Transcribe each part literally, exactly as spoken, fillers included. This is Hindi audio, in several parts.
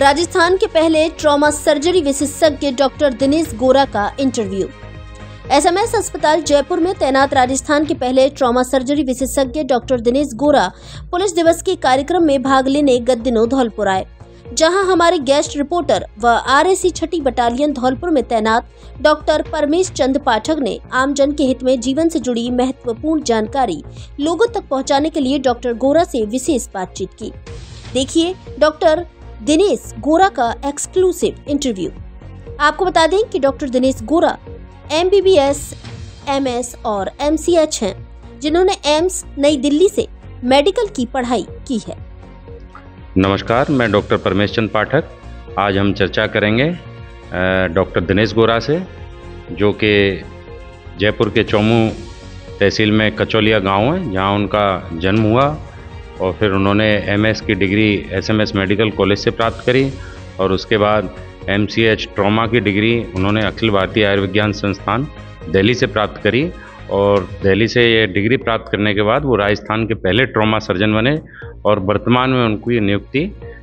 राजस्थान के पहले ट्रोमा सर्जरी विशेषज्ञ डॉक्टर दिनेश गोरा का इंटरव्यू। एसएमएस अस्पताल जयपुर में तैनात राजस्थान के पहले ट्रोमा सर्जरी विशेषज्ञ डॉक्टर दिनेश गोरा पुलिस दिवस के कार्यक्रम में भाग लेने गत दिनों धौलपुर आए, जहां हमारे गेस्ट रिपोर्टर व आरएसी छठी बटालियन धौलपुर में तैनात डॉक्टर परमेश चंद पाठक ने आमजन के हित में जीवन से जुड़ी महत्वपूर्ण जानकारी लोगों तक पहुंचाने के लिए डॉक्टर गोरा से विशेष बातचीत की। देखिए डॉक्टर दिनेश गोरा का एक्सक्लूसिव इंटरव्यू। आपको बता दें कि डॉक्टर दिनेश गोरा एमबीबीएस, एमएस और एमसीएच हैं, जिन्होंने एम्स नई दिल्ली से मेडिकल की पढ़ाई की है। नमस्कार, मैं डॉक्टर परमेश चंद पाठक। आज हम चर्चा करेंगे डॉक्टर दिनेश गोरा से, जो कि जयपुर के चौमू तहसील में कचौलिया गांव है, जहां उनका जन्म हुआ और फिर उन्होंने एमएस की डिग्री एसएमएस मेडिकल कॉलेज से प्राप्त करी और उसके बाद एमसीएच ट्रोमा की डिग्री उन्होंने अखिल भारतीय आयुर्विज्ञान संस्थान दिल्ली से प्राप्त करी और दिल्ली से ये डिग्री प्राप्त करने के बाद वो राजस्थान के पहले ट्रॉमा सर्जन बने और वर्तमान में उनकी नियुक्ति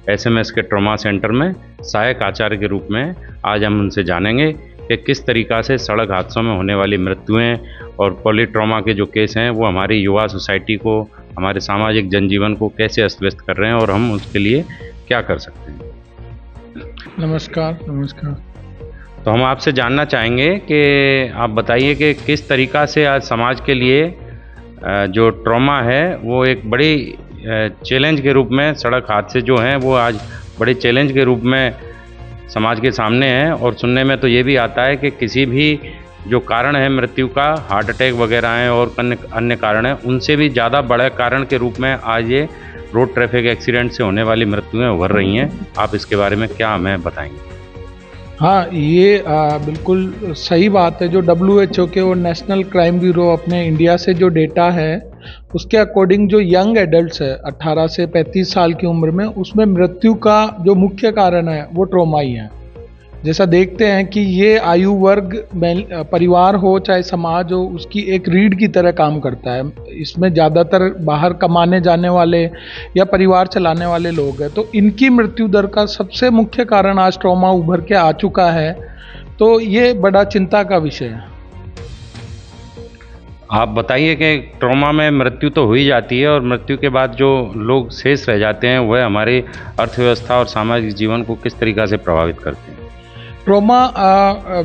एसएमएस के ट्रॉमा सेंटर में सहायक आचार्य के रूप में। आज हम उनसे जानेंगे कि किस तरीक़ा से सड़क हादसों में होने वाली मृत्युएं और पॉलीट्रॉमा के जो केस हैं वो हमारी युवा सोसाइटी को, हमारे सामाजिक जनजीवन को कैसे अस्त व्यस्त कर रहे हैं और हम उसके लिए क्या कर सकते हैं। नमस्कार नमस्कार। तो हम आपसे जानना चाहेंगे कि आप बताइए कि किस तरीक़ा से आज समाज के लिए जो ट्रॉमा है वो एक बड़ी चैलेंज के रूप में, सड़क हादसे जो हैं वो आज बड़े चैलेंज के रूप में समाज के सामने हैं और सुनने में तो ये भी आता है कि किसी भी जो कारण है मृत्यु का, हार्ट अटैक वगैरह हैं और अन्य कारण हैं, उनसे भी ज़्यादा बड़े कारण के रूप में आज ये रोड ट्रैफिक एक्सीडेंट से होने वाली मृत्युएँ उभर रही हैं। आप इसके बारे में क्या हमें बताएँगे? हाँ, ये आ, बिल्कुल सही बात है। जो डब्ल्यू एच ओ के और नेशनल क्राइम ब्यूरो अपने इंडिया से जो डेटा है उसके अकॉर्डिंग जो यंग एडल्ट्स है अठारह से पैंतीस साल की उम्र में, उसमें मृत्यु का जो मुख्य कारण है वो ट्रॉमा ही है। जैसा देखते हैं कि ये आयु वर्ग परिवार हो चाहे समाज हो, उसकी एक रीढ़ की तरह काम करता है। इसमें ज़्यादातर बाहर कमाने जाने वाले या परिवार चलाने वाले लोग हैं, तो इनकी मृत्यु दर का सबसे मुख्य कारण आज ट्रॉमा उभर के आ चुका है। तो ये बड़ा चिंता का विषय है। आप बताइए कि ट्रॉमा में मृत्यु तो हो ही जाती है और मृत्यु के बाद जो लोग शेष रह जाते हैं वह हमारी अर्थव्यवस्था और सामाजिक जीवन को किस तरीक़ा से प्रभावित करते हैं? ट्रॉमा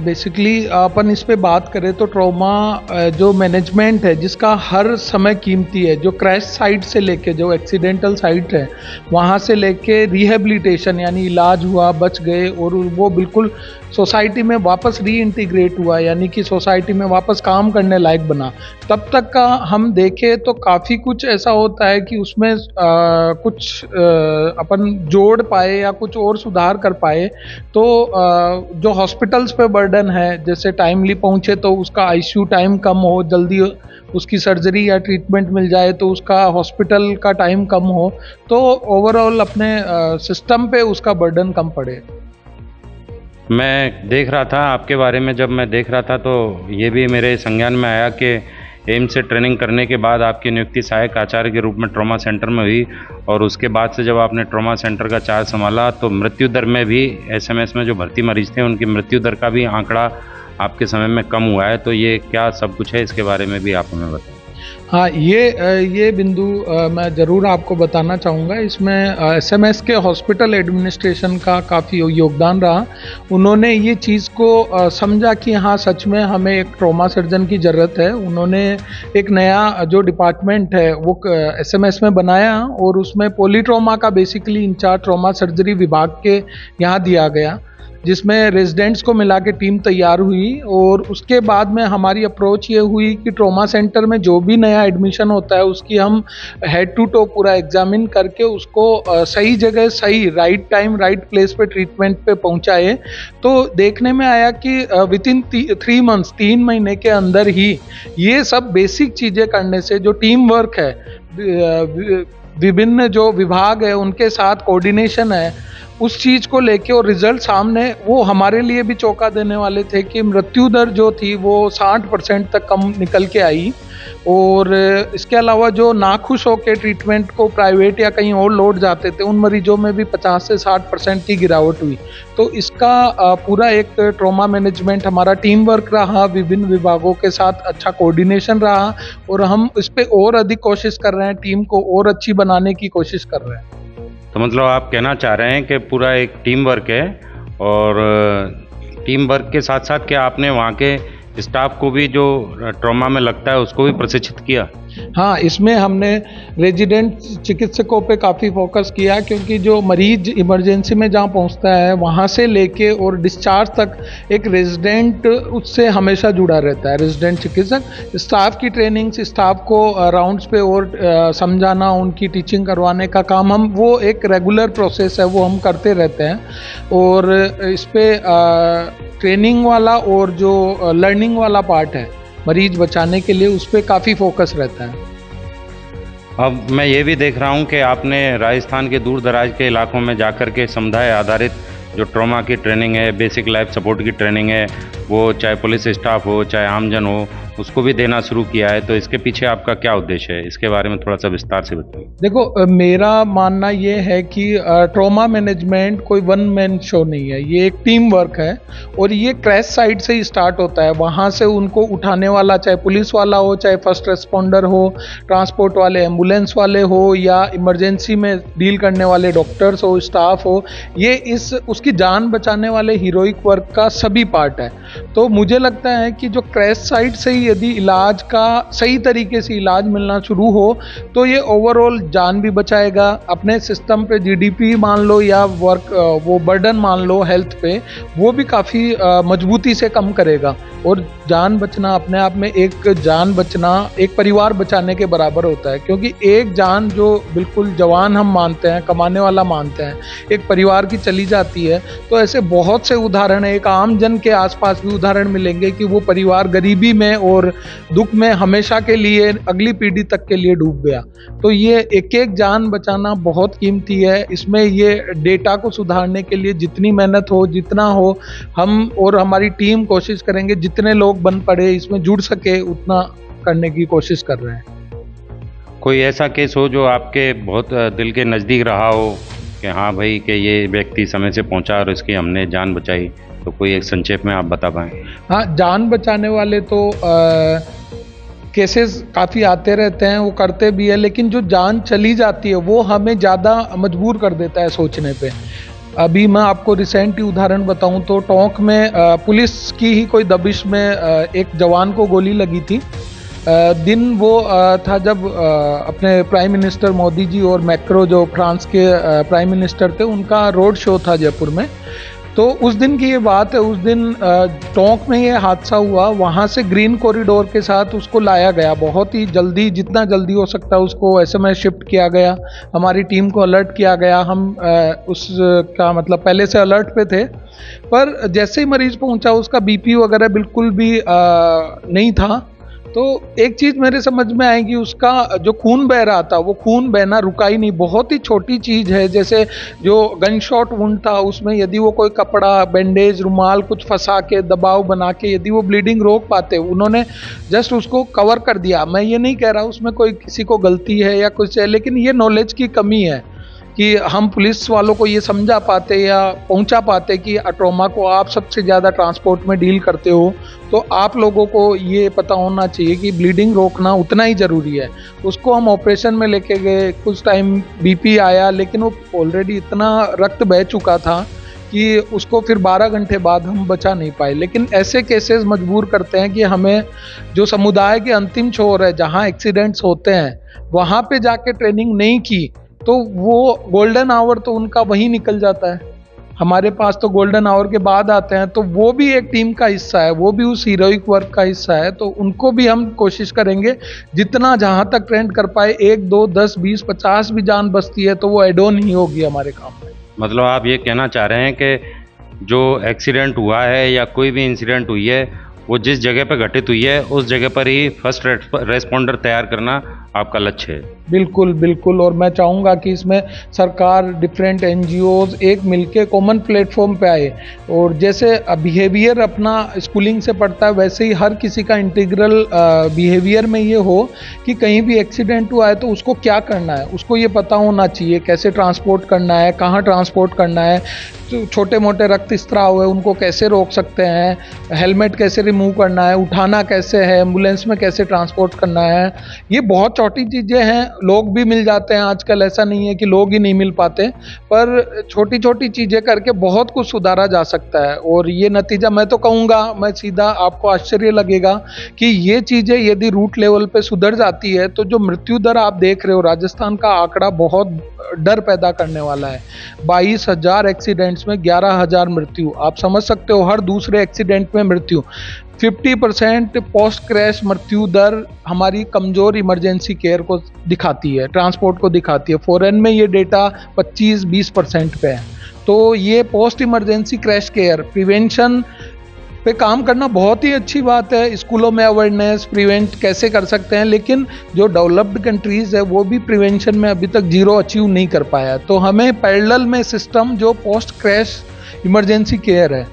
बेसिकली अपन इस पे बात करें तो ट्रॉमा जो मैनेजमेंट है जिसका हर समय कीमती है, जो क्रैश साइट से लेके जो एक्सीडेंटल साइट है वहाँ से लेके रिहेबिलिटेशन यानी इलाज हुआ, बच गए और वो बिल्कुल सोसाइटी में वापस रीइंटीग्रेट हुआ यानी कि सोसाइटी में वापस काम करने लायक बना, तब तक का हम देखें तो काफ़ी कुछ ऐसा होता है कि उसमें आ, कुछ आ, अपन जोड़ पाए या कुछ और सुधार कर पाए। तो आ, जो हॉस्पिटल्स पे बर्डन है, जैसे टाइमली पहुंचे तो उसका आईसीयू टाइम कम हो, जल्दी उसकी सर्जरी या ट्रीटमेंट मिल जाए तो उसका हॉस्पिटल का टाइम कम हो, तो ओवरऑल अपने सिस्टम पे उसका बर्डन कम पड़े। मैं देख रहा था आपके बारे में, जब मैं देख रहा था तो ये भी मेरे संज्ञान में आया कि एम्स से ट्रेनिंग करने के बाद आपकी नियुक्ति सहायक आचार्य के रूप में ट्रॉमा सेंटर में हुई और उसके बाद से जब आपने ट्रॉमा सेंटर का चार्ज संभाला तो मृत्यु दर में भी एसएमएस में जो भर्ती मरीज थे उनकी मृत्यु दर का भी आंकड़ा आपके समय में कम हुआ है। तो ये क्या सब कुछ है, इसके बारे में भी आप हमें बताएं। हाँ, ये ये बिंदु मैं ज़रूर आपको बताना चाहूँगा। इसमें एसएमएस के हॉस्पिटल एडमिनिस्ट्रेशन का काफ़ी योगदान रहा। उन्होंने ये चीज़ को समझा कि हाँ, सच में हमें एक ट्रॉमा सर्जन की ज़रूरत है। उन्होंने एक नया जो डिपार्टमेंट है वो एसएमएस में बनाया और उसमें पॉलीट्रॉमा का बेसिकली इंचार्ज ट्रॉमा सर्जरी विभाग के यहाँ दिया गया, जिसमें रेजिडेंट्स को मिला के टीम तैयार हुई और उसके बाद में हमारी अप्रोच ये हुई कि ट्रॉमा सेंटर में जो भी नया एडमिशन होता है उसकी हम हेड टू टो पूरा एग्जामिन करके उसको सही जगह, सही राइट टाइम, राइट प्लेस पे ट्रीटमेंट पे पहुंचाए। तो देखने में आया कि विद इन थ्री मंथ्स तीन महीने के अंदर ही ये सब बेसिक चीज़ें करने से, जो टीम वर्क है, विभिन्न जो विभाग है उनके साथ कोऑर्डिनेशन है, उस चीज को लेके और रिजल्ट सामने, वो हमारे लिए भी चौंका देने वाले थे कि मृत्यु दर जो थी वो साठ परसेंट तक कम निकल के आई। और इसके अलावा जो नाखुश होकर ट्रीटमेंट को प्राइवेट या कहीं और लौट जाते थे, उन मरीजों में भी पचास से साठ परसेंट की गिरावट हुई। तो इसका पूरा एक ट्रोमा मैनेजमेंट, हमारा टीम वर्क रहा, विभिन्न विभागों के साथ अच्छा कोऑर्डिनेशन रहा, और हम इस पे और अधिक कोशिश कर रहे हैं, टीम को और अच्छी बनाने की कोशिश कर रहे हैं। तो मतलब आप कहना चाह रहे हैं कि पूरा एक टीम वर्क है, और टीम वर्क के साथ साथ क्या आपने वहाँ के स्टाफ को भी जो ट्रॉमा में लगता है उसको भी प्रशिक्षित किया? हाँ, इसमें हमने रेजिडेंट चिकित्सकों पे काफ़ी फोकस किया, क्योंकि जो मरीज इमरजेंसी में जहाँ पहुँचता है वहाँ से लेके और डिस्चार्ज तक एक रेजिडेंट उससे हमेशा जुड़ा रहता है। रेजिडेंट चिकित्सक स्टाफ की ट्रेनिंग्स, स्टाफ को राउंड्स पे और समझाना, उनकी टीचिंग करवाने का काम हम, वो एक रेगुलर प्रोसेस है, वो हम करते रहते हैं। और इस पर ट्रेनिंग वाला और जो लर्निंग वाला पार्ट है मरीज बचाने के लिए, उस पर काफ़ी फोकस रहता है। अब मैं ये भी देख रहा हूँ कि आपने राजस्थान के दूर दराज के इलाकों में जाकर के समुदाय आधारित जो ट्रॉमा की ट्रेनिंग है, बेसिक लाइफ सपोर्ट की ट्रेनिंग है, वो चाहे पुलिस स्टाफ हो चाहे आमजन हो, उसको भी देना शुरू किया है। तो इसके पीछे आपका क्या उद्देश्य है, इसके बारे में थोड़ा सा विस्तार से बताइए। देखो, मेरा मानना ये है कि ट्रॉमा मैनेजमेंट कोई वन मैन शो नहीं है, ये एक टीम वर्क है, और ये क्रैश साइट से ही स्टार्ट होता है। वहाँ से उनको उठाने वाला चाहे पुलिस वाला हो, चाहे फर्स्ट रेस्पॉन्डर हो, ट्रांसपोर्ट वाले, एम्बुलेंस वाले हो, या इमरजेंसी में डील करने वाले डॉक्टर्स हो, स्टाफ हो, ये इस उसकी जान बचाने वाले हीरोइक वर्क का सभी पार्ट है। तो मुझे लगता है कि जो क्रैश साइट से ही यदि इलाज का सही तरीके से इलाज मिलना शुरू हो, तो ये ओवरऑल जान भी बचाएगा, अपने सिस्टम पे जीडीपी मान लो या वर्क वो बर्डन मान लो हेल्थ पे, वो भी काफ़ी मजबूती से कम करेगा। और जान बचना अपने आप में, एक जान बचना एक परिवार बचाने के बराबर होता है, क्योंकि एक जान जो बिल्कुल जवान हम मानते हैं, कमाने वाला मानते हैं, एक परिवार की चली जाती है। तो ऐसे बहुत से उदाहरण है, एक आम जन के आसपास भी उदाहरण मिलेंगे कि वो परिवार गरीबी में और दुख में हमेशा के लिए अगली पीढ़ी तक के लिए डूब गया। तो ये एक एक जान बचाना बहुत कीमती है। इसमें ये डेटा को सुधारने के लिए जितनी मेहनत हो, जितना हो, हम और हमारी टीम कोशिश करेंगे जितने लोग बन पड़े इसमें जुड़ सके उतना करने की कोशिश कर रहे हैं। कोई ऐसा केस हो जो आपके बहुत दिल के नज़दीक रहा हो कि हाँ भाई कि ये व्यक्ति समय से पहुंचा और इसकी हमने जान बचाई, तो कोई एक संक्षेप में आप बता पाएँ? हाँ, जान बचाने वाले तो आ, केसेस काफ़ी आते रहते हैं, वो करते भी है, लेकिन जो जान चली जाती है वो हमें ज़्यादा मजबूर कर देता है सोचने पे। अभी मैं आपको रिसेंट ही उदाहरण बताऊं तो टोंक में पुलिस की ही कोई दबिश में एक जवान को गोली लगी थी। दिन वो था जब अपने प्राइम मिनिस्टर मोदी जी और मैक्रो जो फ्रांस के प्राइम मिनिस्टर थे, उनका रोड शो था जयपुर में। तो उस दिन की ये बात है, उस दिन टोंक में ये हादसा हुआ। वहाँ से ग्रीन कॉरिडोर के साथ उसको लाया गया, बहुत ही जल्दी, जितना जल्दी हो सकता उसको एसएमएस शिफ्ट किया गया, हमारी टीम को अलर्ट किया गया। हम उस का मतलब पहले से अलर्ट पे थे, पर जैसे ही मरीज़ पहुँचा उसका बीपी वगैरह बिल्कुल भी नहीं था। तो एक चीज़ मेरे समझ में आई कि उसका जो खून बह रहा था वो खून बहना रुका ही नहीं। बहुत ही छोटी चीज़ है, जैसे जो गन शॉट वुंड था उसमें यदि वो कोई कपड़ा, बैंडेज, रुमाल कुछ फंसा के, दबाव बना के यदि वो ब्लीडिंग रोक पाते, उन्होंने जस्ट उसको कवर कर दिया। मैं ये नहीं कह रहा उसमें कोई किसी को गलती है या कुछ है, लेकिन ये नॉलेज की कमी है कि हम पुलिस वालों को ये समझा पाते या पहुंचा पाते कि ट्रॉमा को आप सबसे ज़्यादा ट्रांसपोर्ट में डील करते हो, तो आप लोगों को ये पता होना चाहिए कि ब्लीडिंग रोकना उतना ही ज़रूरी है। उसको हम ऑपरेशन में लेके गए, कुछ टाइम बीपी आया, लेकिन वो ऑलरेडी इतना रक्त बह चुका था कि उसको फिर बारह घंटे बाद हम बचा नहीं पाए। लेकिन ऐसे केसेस मजबूर करते हैं कि हमें जो समुदाय के अंतिम छोर है, जहाँ एक्सीडेंट्स होते हैं, वहाँ पर जाके ट्रेनिंग नहीं की तो वो गोल्डन आवर तो उनका वहीं निकल जाता है। हमारे पास तो गोल्डन आवर के बाद आते हैं, तो वो भी एक टीम का हिस्सा है, वो भी उस हीरोइक वर्क का हिस्सा है। तो उनको भी हम कोशिश करेंगे जितना जहाँ तक ट्रेंड कर पाए, एक दो दस बीस पचास भी जान बचती है तो वो एड ऑन ही होगी हमारे काम में। मतलब आप ये कहना चाह रहे हैं कि जो एक्सीडेंट हुआ है या कोई भी इंसिडेंट हुई है, वो जिस जगह पर घटित हुई है उस जगह पर ही फर्स्ट रेस्पॉन्डर तैयार करना आपका लक्ष्य है। बिल्कुल बिल्कुल, और मैं चाहूँगा कि इसमें सरकार, डिफरेंट एनजीओज एक मिलके कॉमन प्लेटफॉर्म पे आए, और जैसे बिहेवियर अपना स्कूलिंग से पड़ता है वैसे ही हर किसी का इंटीग्रल बिहेवियर में ये हो कि कहीं भी एक्सीडेंट हुआ है तो उसको क्या करना है, उसको ये पता होना चाहिए कैसे ट्रांसपोर्ट करना है, कहाँ ट्रांसपोर्ट करना है, छोटे मोटे रक्त स्त्राव है उनको कैसे रोक सकते हैं, हेलमेट कैसे रिमूव करना है, उठाना कैसे है, एम्बुलेंस में कैसे ट्रांसपोर्ट करना है। ये बहुत छोटी चीज़ें हैं, लोग भी मिल जाते हैं आजकल, ऐसा नहीं है कि लोग ही नहीं मिल पाते, पर छोटी छोटी चीज़ें करके बहुत कुछ सुधारा जा सकता है। और ये नतीजा मैं तो कहूँगा, मैं सीधा, आपको आश्चर्य लगेगा कि ये चीज़ें यदि रूट लेवल पे सुधर जाती है तो जो मृत्यु दर आप देख रहे हो, राजस्थान का आंकड़ा बहुत डर पैदा करने वाला है, बाईस हजार एक्सीडेंट्स में ग्यारह हजार मृत्यु, आप समझ सकते हो हर दूसरे एक्सीडेंट में मृत्यु, पचास परसेंट पोस्ट क्रैश मृत्यु दर हमारी कमज़ोर इमरजेंसी केयर को दिखाती है, ट्रांसपोर्ट को दिखाती है। फॉरेन में ये डेटा पच्चीस बीस परसेंट पे है। तो ये post emergency crash care prevention पे काम करना बहुत ही अच्छी बात है, स्कूलों में अवेयरनेस, प्रिवेंट कैसे कर सकते हैं, लेकिन जो डेवलप्ड कंट्रीज़ है वो भी प्रिवेंशन में अभी तक जीरो अचीव नहीं कर पाया। तो हमें पैरेलल में सिस्टम, जो पोस्ट क्रैश इमरजेंसी केयर है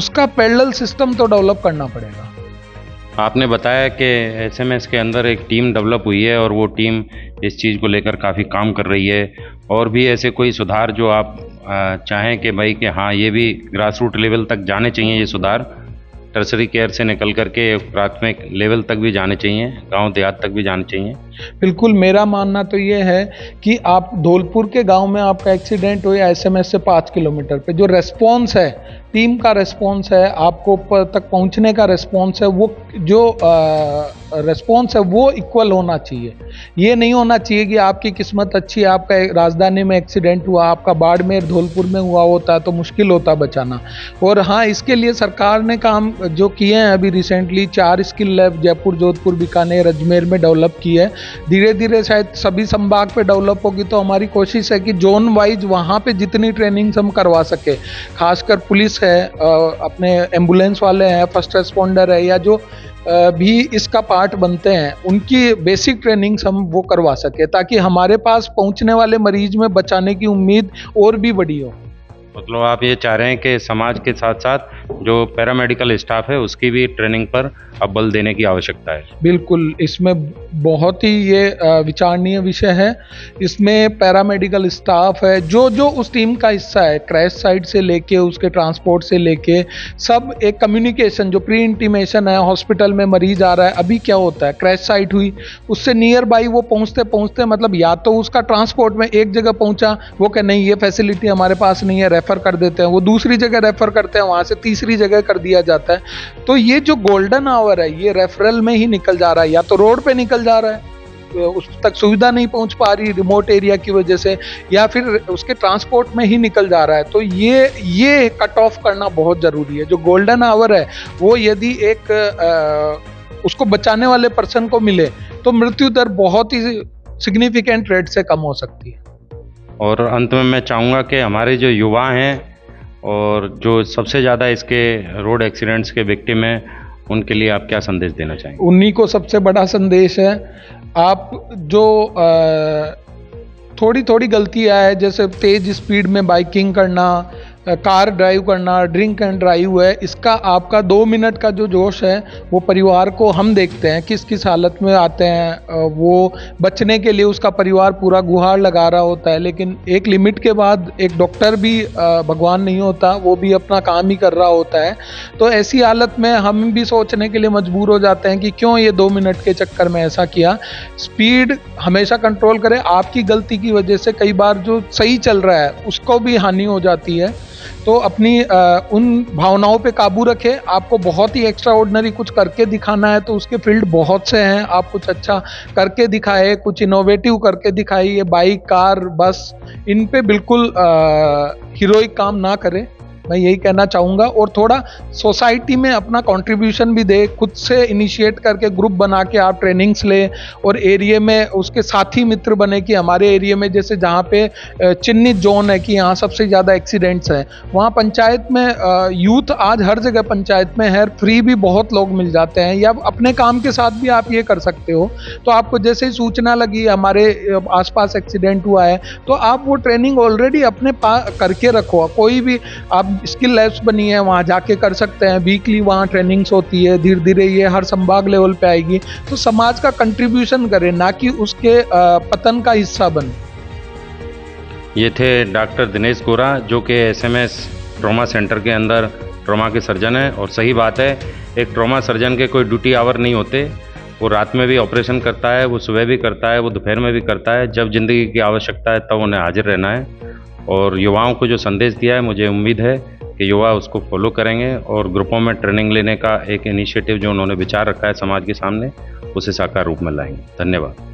उसका पैरेलल सिस्टम तो डेवलप करना पड़ेगा। आपने बताया कि एसएमएस के अंदर एक टीम डेवलप हुई है और वो टीम इस चीज़ को लेकर काफ़ी काम कर रही है, और भी ऐसे कोई सुधार जो आप चाहें कि भाई कि हाँ ये भी ग्रास रूट लेवल तक जाने चाहिए, ये सुधार टर्सरी केयर से निकल करके प्राथमिक लेवल तक भी जाने चाहिए, गांव देहात तक भी जाने चाहिए। बिल्कुल, मेरा मानना तो ये है कि आप धौलपुर के गांव में आपका एक्सीडेंट हो या एसएमएस से पाँच किलोमीटर पे, जो रेस्पॉन्स है, टीम का रेस्पॉन्स है, आपको तक पहुंचने का रेस्पॉन्स है, वो जो रेस्पॉन्स है वो इक्वल होना चाहिए। ये नहीं होना चाहिए कि आपकी किस्मत अच्छी है, आपका राजधानी में एक्सीडेंट हुआ, आपका बाड़मेर धौलपुर में हुआ होता तो मुश्किल होता बचाना। और हाँ, इसके लिए सरकार ने काम जो किए हैं अभी रिसेंटली, चार स्किल लैब जयपुर, जोधपुर, बीकानेर, अजमेर में डेवलप की है, धीरे धीरे शायद सभी संभाग पे डेवलप होगी। तो हमारी कोशिश है कि जोन वाइज वहाँ पे जितनी ट्रेनिंग्स हम करवा सके, खासकर पुलिस है, अपने एम्बुलेंस वाले हैं, फर्स्ट रेस्पॉन्डर है, या जो भी इसका पार्ट बनते हैं, उनकी बेसिक ट्रेनिंग्स हम वो करवा सके ताकि हमारे पास पहुँचने वाले मरीज में बचाने की उम्मीद और भी बढ़ी हो। मतलब आप ये चाह रहे हैं कि समाज के साथ साथ जो पैरामेडिकल स्टाफ है उसकी भी ट्रेनिंग पर अब बल देने की आवश्यकता है। बिल्कुल, इसमें बहुत ही ये विचारणीय विषय है। इसमें पैरामेडिकल स्टाफ है जो जो उस टीम का हिस्सा है, क्रैश साइट से लेके उसके ट्रांसपोर्ट से लेके सब, एक कम्युनिकेशन जो प्री इंटीमेशन है, हॉस्पिटल में मरीज आ रहा है, अभी क्या होता है, क्रैश साइट हुई, उससे नियर बाई वो पहुँचते पहुँचते, मतलब या तो उसका ट्रांसपोर्ट में एक जगह पहुँचा, वो कह नहीं ये फैसिलिटी हमारे पास नहीं है, रेफर कर देते हैं, वो दूसरी जगह रेफर करते हैं, वहाँ से तीसरी जगह कर दिया जाता है। तो ये जो गोल्डन आवर है ये रेफरल में ही निकल जा रहा है, या तो रोड पे निकल जा रहा है, उस तक सुविधा नहीं पहुँच पा रही रिमोट एरिया की वजह से, या फिर उसके ट्रांसपोर्ट में ही निकल जा रहा है। तो ये ये कट ऑफ करना बहुत ज़रूरी है। जो गोल्डन आवर है वो यदि एक आ, उसको बचाने वाले पर्सन को मिले तो मृत्यु दर बहुत ही सिग्निफिकेंट रेट से कम हो सकती है। और अंत में मैं चाहूँगा कि हमारे जो युवा हैं और जो सबसे ज़्यादा इसके रोड एक्सीडेंट्स के विक्टिम हैं, उनके लिए आप क्या संदेश देना चाहेंगे? उन्हीं को सबसे बड़ा संदेश है, आप जो आ, थोड़ी थोड़ी गलतियाँ है, जैसे तेज़ स्पीड में बाइकिंग करना, कार ड्राइव करना, ड्रिंक एंड ड्राइव है, इसका आपका दो मिनट का जो जोश है वो परिवार को, हम देखते हैं किस किस हालत में आते हैं, वो बचने के लिए उसका परिवार पूरा गुहार लगा रहा होता है, लेकिन एक लिमिट के बाद एक डॉक्टर भी भगवान नहीं होता, वो भी अपना काम ही कर रहा होता है। तो ऐसी हालत में हम भी सोचने के लिए मजबूर हो जाते हैं कि क्यों ये दो मिनट के चक्कर में ऐसा किया। स्पीड हमेशा कंट्रोल करें, आपकी गलती की वजह से कई बार जो सही चल रहा है उसको भी हानि हो जाती है। तो अपनी आ, उन भावनाओं पे काबू रखें। आपको बहुत ही एक्स्ट्रा ऑर्डिनरी कुछ करके दिखाना है तो उसके फील्ड बहुत से हैं, आप कुछ अच्छा करके दिखाए, कुछ इनोवेटिव करके दिखाए। ये बाइक, कार, बस, इन पे बिल्कुल हीरोइक काम ना करें, मैं यही कहना चाहूँगा। और थोड़ा सोसाइटी में अपना कंट्रीब्यूशन भी दे, खुद से इनिशिएट करके ग्रुप बना के आप ट्रेनिंग्स लें और एरिया में उसके साथी मित्र बने कि हमारे एरिया में जैसे जहाँ पे चिन्हित जोन है कि यहाँ सबसे ज़्यादा एक्सीडेंट्स हैं, वहाँ पंचायत में यूथ, आज हर जगह पंचायत में है, फ्री भी बहुत लोग मिल जाते हैं, या अपने काम के साथ भी आप ये कर सकते हो। तो आपको जैसे ही सूचना लगी हमारे आसपास एक्सीडेंट हुआ है तो आप वो ट्रेनिंग ऑलरेडी अपने पास करके रखो। कोई भी आप स्किल लैब्स बनी है वहाँ जाके कर सकते हैं, वीकली वहाँ ट्रेनिंग्स होती है, धीरे धीरे ये हर संभाग लेवल पे आएगी। तो समाज का कंट्रीब्यूशन करें, ना कि उसके पतन का हिस्सा बने। ये थे डॉक्टर दिनेश गोरा जो कि एसएमएस ट्रोमा सेंटर के अंदर ट्रोमा के सर्जन है। और सही बात है, एक ट्रोमा सर्जन के कोई ड्यूटी आवर नहीं होते, वो रात में भी ऑपरेशन करता है, वो सुबह भी करता है, वो दोपहर में भी करता है, जब ज़िंदगी की आवश्यकता है तब उन्हें हाजिर रहना है। और युवाओं को जो संदेश दिया है, मुझे उम्मीद है कि युवा उसको फॉलो करेंगे और ग्रुपों में ट्रेनिंग लेने का एक इनिशिएटिव जो उन्होंने विचार रखा है समाज के सामने, उसे साकार रूप में लाएंगे। धन्यवाद।